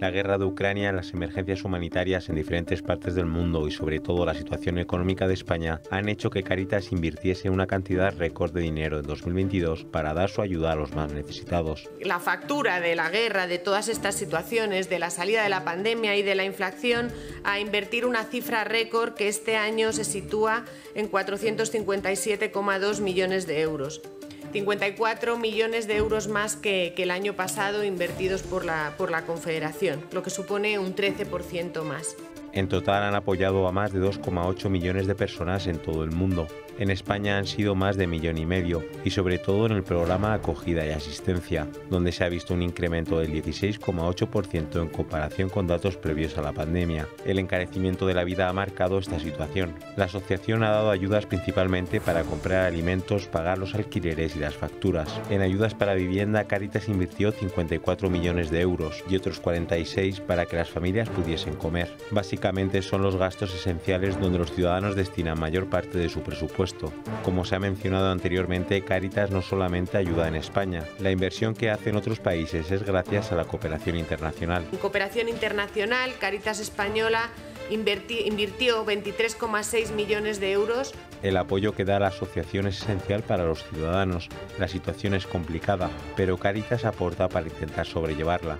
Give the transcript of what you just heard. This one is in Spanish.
la guerra de Ucrania, las emergencias humanitarias en diferentes partes del mundo y sobre todo la situación económica de España han hecho que Cáritas invirtiese una cantidad récord de dinero en 2022 para dar su ayuda a los más necesitados. La factura de la guerra, de todas estas situaciones, de la salida de la pandemia y de la inflación, a invertir una cifra récord que este año se sitúa en 457,2 millones de euros. 54 millones de euros más que el año pasado invertidos por la Confederación, lo que supone un 13% más. En total han apoyado a más de 2,8 millones de personas en todo el mundo. En España han sido más de 1,5 millones y sobre todo en el programa Acogida y Asistencia, donde se ha visto un incremento del 16,8% en comparación con datos previos a la pandemia. El encarecimiento de la vida ha marcado esta situación. La asociación ha dado ayudas principalmente para comprar alimentos, pagar los alquileres y las facturas. En ayudas para vivienda, Cáritas invirtió 54 millones de euros y otros 46 para que las familias pudiesen comer. Básicamente son los gastos esenciales donde los ciudadanos destinan mayor parte de su presupuesto. Como se ha mencionado anteriormente, Cáritas no solamente ayuda en España. La inversión que hace en otros países es gracias a la cooperación internacional. En cooperación internacional, Cáritas Española invirtió 23,6 millones de euros. El apoyo que da la asociación es esencial para los ciudadanos. La situación es complicada, pero Cáritas aporta para intentar sobrellevarla.